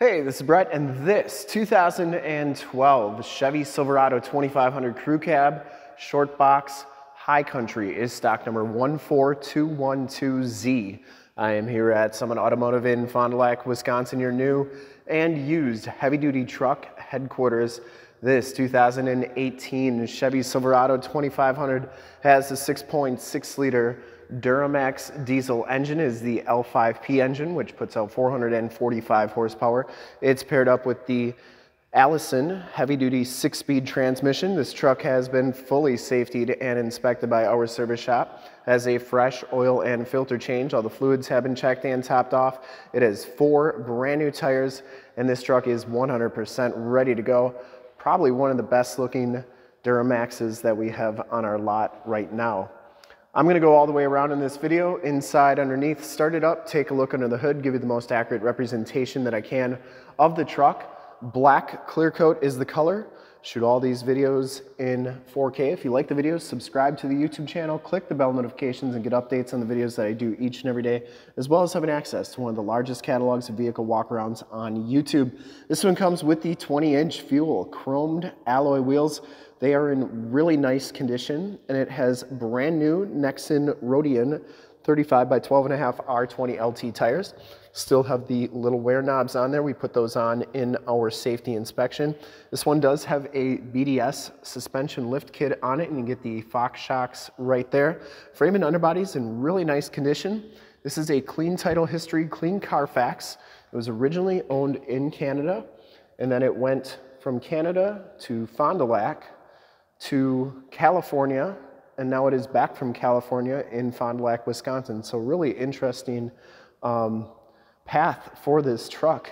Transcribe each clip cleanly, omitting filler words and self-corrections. Hey, this is Brett, and this 2012 Chevy Silverado 2500 Crew Cab Short Box High Country is stock number 14212Z. I am here at Summit Automotive in Fond du Lac, Wisconsin, your new and used heavy-duty truck headquarters. This 2018 Chevy Silverado 2500 has a 6.6-liter Duramax diesel engine, is the L5P engine, which puts out 445 horsepower. It's paired up with the Allison heavy-duty 6-speed transmission. This truck has been fully safetied and inspected by our service shop. Has a fresh oil and filter change. All the fluids have been checked and topped off. It has 4 brand new tires, and this truck is 100% ready to go. Probably one of the best looking Duramaxes that we have on our lot right now. I'm going to go all the way around in this video, inside, underneath, start it up, take a look under the hood, give you the most accurate representation that I can of the truck. Black clear coat is the color. Shoot all these videos in 4K. If you like the videos, subscribe to the YouTube channel, click the bell notifications and get updates on the videos that I do each and every day, as well as having access to one of the largest catalogs of vehicle walkarounds on YouTube. This one comes with the 20-inch fuel chromed alloy wheels. They are in really nice condition, and it has brand new Nexen Roadian 35x12.5 R20 LT tires. Still have the little wear knobs on there. We put those on in our safety inspection. This one does have a BDS suspension lift kit on it, and you get the Fox shocks right there. Frame and underbody's in really nice condition. This is a clean title history, clean Carfax. It was originally owned in Canada, and then it went from Canada to Fond du Lac, to California, and now it is back from California in Fond du Lac, Wisconsin. So really interesting path for this truck.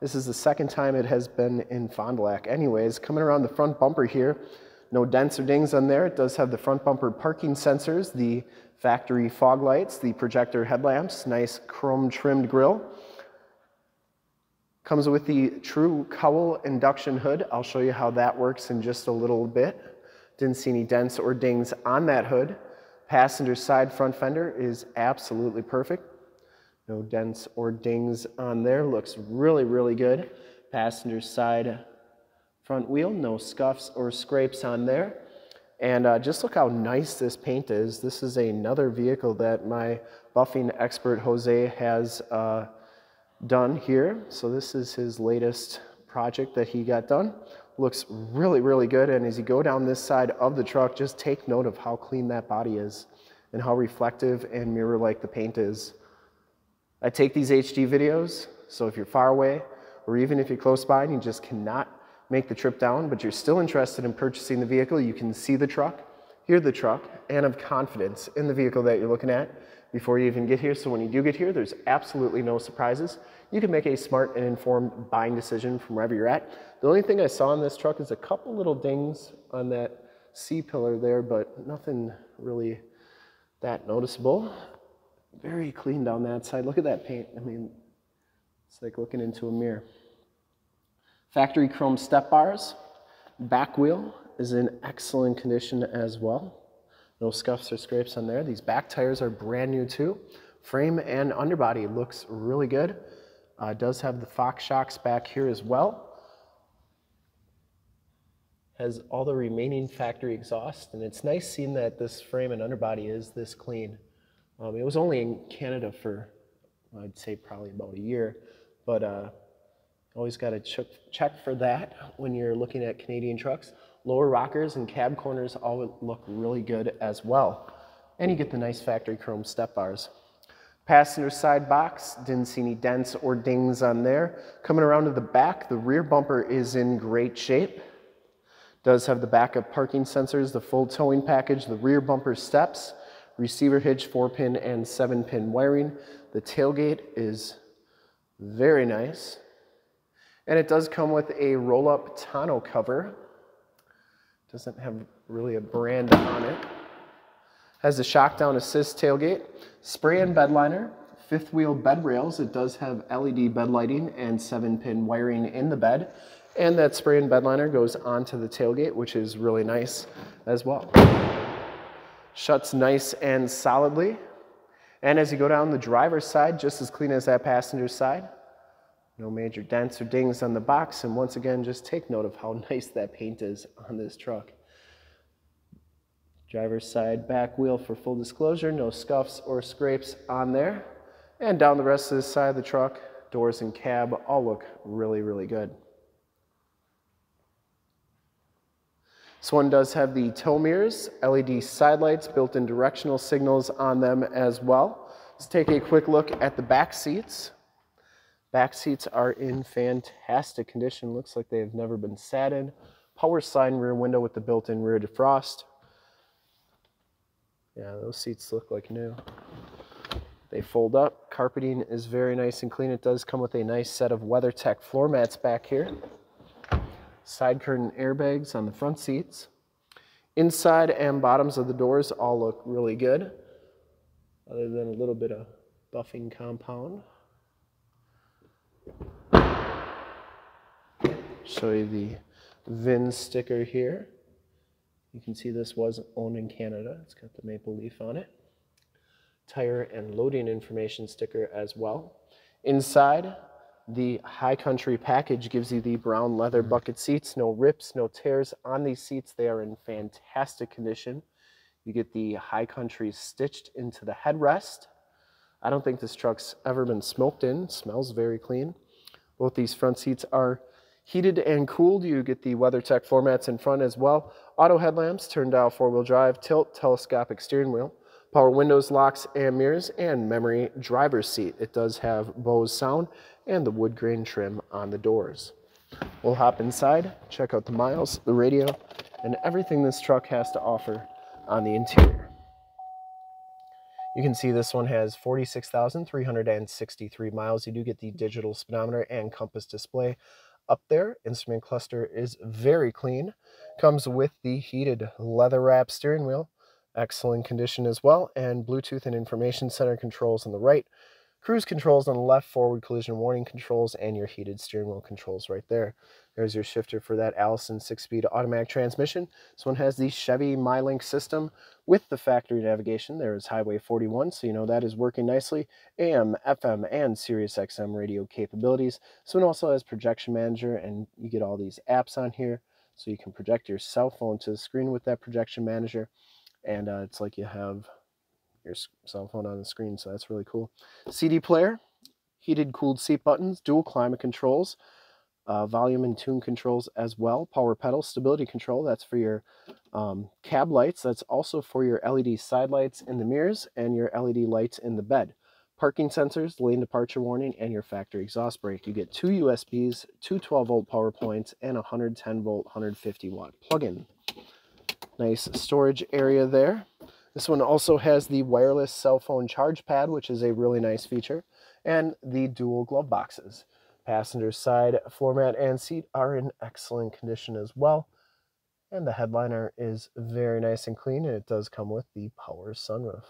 This is the second time it has been in Fond du Lac. Anyways, coming around the front bumper here, no dents or dings on there. It does have the front bumper parking sensors, the factory fog lights, the projector headlamps, nice chrome trimmed grille. Comes with the true cowl induction hood. I'll show you how that works in just a little bit. Didn't see any dents or dings on that hood. Passenger side front fender is absolutely perfect. No dents or dings on there. Looks really, really good. Passenger side front wheel, no scuffs or scrapes on there. And just look how nice this paint is. This is another vehicle that my buffing expert Jose has done here. So this is his latest project that he got done. Looks really, really good. And as you go down this side of the truck, just take note of how clean that body is and how reflective and mirror-like the paint is. I take these HD videos, so if you're far away or even if you're close by and you just cannot make the trip down, but you're still interested in purchasing the vehicle, you can see the truck, hear the truck, and have confidence in the vehicle that you're looking at before you even get here. So when you do get here, there's absolutely no surprises. You can make a smart and informed buying decision from wherever you're at. The only thing I saw on this truck is a couple little dings on that C-pillar there, but nothing really that noticeable. Very clean down that side. Look at that paint. I mean, it's like looking into a mirror. Factory chrome step bars. Back wheel is in excellent condition as well. No scuffs or scrapes on there. These back tires are brand new too. Frame and underbody looks really good. Does have the Fox shocks back here as well. Has all the remaining factory exhaust, and it's nice seeing that this frame and underbody is this clean. It was only in Canada for, I'd say probably about a year, but always got to check for that when you're looking at Canadian trucks. Lower rockers and cab corners all look really good as well. And you get the nice factory chrome step bars. Passenger side box, didn't see any dents or dings on there. Coming around to the back, the rear bumper is in great shape. Does have the backup parking sensors, the full towing package, the rear bumper steps, receiver hitch, 4-pin and 7-pin wiring. The tailgate is very nice. And it does come with a roll-up tonneau cover. Doesn't have really a brand on it. Has the shock-down assist tailgate, spray-in bed liner, fifth wheel bed rails. It does have LED bed lighting and 7-pin wiring in the bed. And that spray-in bed liner goes onto the tailgate, which is really nice as well. Shuts nice and solidly. And as you go down the driver's side, just as clean as that passenger side. No major dents or dings on the box. And once again, just take note of how nice that paint is on this truck. Driver's side back wheel for full disclosure, no scuffs or scrapes on there. And down the rest of the side of the truck, doors and cab all look really, really good. This one does have the tow mirrors, LED sidelights, built-in directional signals on them as well. Let's take a quick look at the back seats. Back seats are in fantastic condition. Looks like they have never been sat in. Power sliding rear window with the built-in rear defrost. Yeah, those seats look like new. They fold up. Carpeting is very nice and clean. It does come with a nice set of WeatherTech floor mats back here. Side curtain airbags on the front seats. Inside and bottoms of the doors all look really good, other than a little bit of buffing compound. Show you the VIN sticker here. You can see this was owned in Canada. It's got the maple leaf on it. Tire and loading information sticker as well. Inside, the High Country package gives you the brown leather bucket seats. No rips, no tears on these seats. They are in fantastic condition. You get the High Country stitched into the headrest. I don't think this truck's ever been smoked in. Smells very clean. Both these front seats are heated and cooled. You get the WeatherTech floor mats in front as well. Auto headlamps, turn dial four-wheel drive, tilt, telescopic steering wheel, power windows, locks and mirrors, and memory driver's seat. It does have Bose sound and the wood grain trim on the doors. We'll hop inside, check out the miles, the radio, and everything this truck has to offer on the interior. You can see this one has 46,363 miles. You do get the digital speedometer and compass display up there. Instrument cluster is very clean. Comes with the heated leather wrap steering wheel. Excellent condition as well, and Bluetooth and information center controls on the right, cruise controls on the left, forward collision warning controls, and your heated steering wheel controls right there. There's your shifter for that Allison 6-speed automatic transmission. This one has the Chevy MyLink system with the factory navigation. There is Highway 41, so you know that is working nicely. AM, FM, and Sirius XM radio capabilities. This one also has projection manager, and you get all these apps on here, so you can project your cell phone to the screen with that projection manager. And it's like you have your cell phone on the screen, so that's really cool. CD player, heated, cooled seat buttons, dual climate controls, volume and tune controls as well, power pedal, stability control, that's for your cab lights. That's also for your LED side lights in the mirrors and your LED lights in the bed. Parking sensors, lane departure warning, and your factory exhaust brake. You get two USBs, two 12-volt power points, and a 110-volt, 150-watt plug-in. Nice storage area there. This one also has the wireless cell phone charge pad, which is a really nice feature, and the dual glove boxes. Passenger side floor mat and seat are in excellent condition as well. And the headliner is very nice and clean, and it does come with the power sunroof.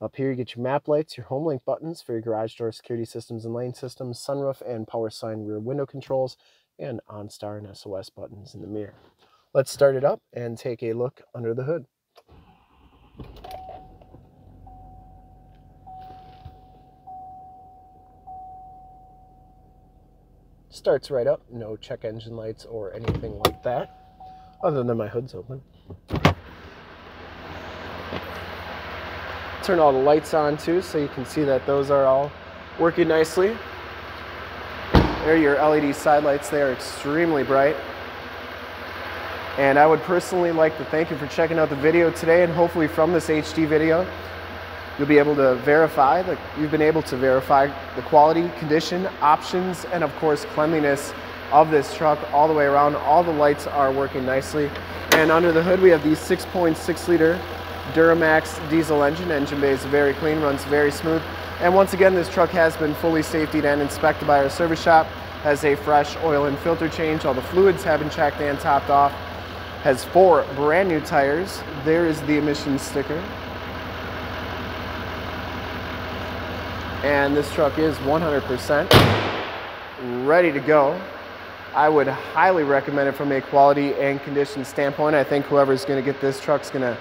Up here you get your map lights, your home link buttons for your garage door security systems and lane systems, sunroof and power sign rear window controls, and OnStar and SOS buttons in the mirror. Let's start it up and take a look under the hood. Starts right up, no check engine lights or anything like that, other than my hood's open. Turn all the lights on too, so you can see that those are all working nicely. There are your LED side lights, they are extremely bright. And I would personally like to thank you for checking out the video today, and hopefully from this HD video, you'll be able to verify that you've been able to verify the quality, condition, options, and of course cleanliness of this truck all the way around. All the lights are working nicely. And under the hood, we have the 6.6 liter Duramax diesel engine. Engine bay is very clean, runs very smooth. And once again, this truck has been fully safetied and inspected by our service shop, has a fresh oil and filter change. All the fluids have been checked and topped off. Has four brand new tires. There is the emissions sticker. And this truck is 100% ready to go. I would highly recommend it from a quality and condition standpoint. I think whoever's gonna get this truck's gonna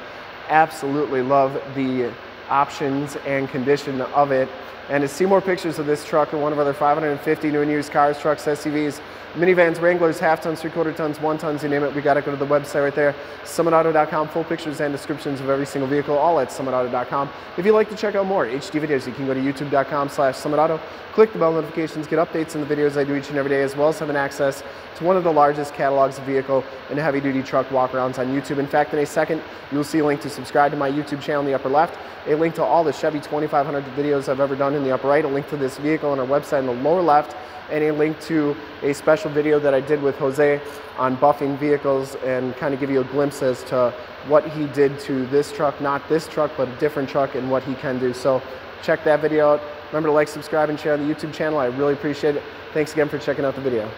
absolutely love the options and condition of it. And to see more pictures of this truck or one of other 550 new and used cars, trucks, SUVs, minivans, Wranglers, half tons, three-quarter tons, one tons, you name it, we got to go to the website right there, summitauto.com, full pictures and descriptions of every single vehicle, all at summitauto.com. If you'd like to check out more HD videos, you can go to youtube.com/summitauto, click the bell notifications, get updates on the videos I do each and every day, as well as having access to one of the largest catalogs of vehicle and heavy-duty truck walkarounds on YouTube. In fact, in a second, you'll see a link to subscribe to my YouTube channel in the upper left, a link to all the Chevy 2500 videos I've ever done in the upper right, a link to this vehicle on our website in the lower left, and a link to a special video that I did with Jose on buffing vehicles, and kind of give you a glimpse as to what he did to this truck, not this truck, but a different truck, and what he can do. So check that video out. Remember to like, subscribe, and share on the YouTube channel. I really appreciate it. Thanks again for checking out the video.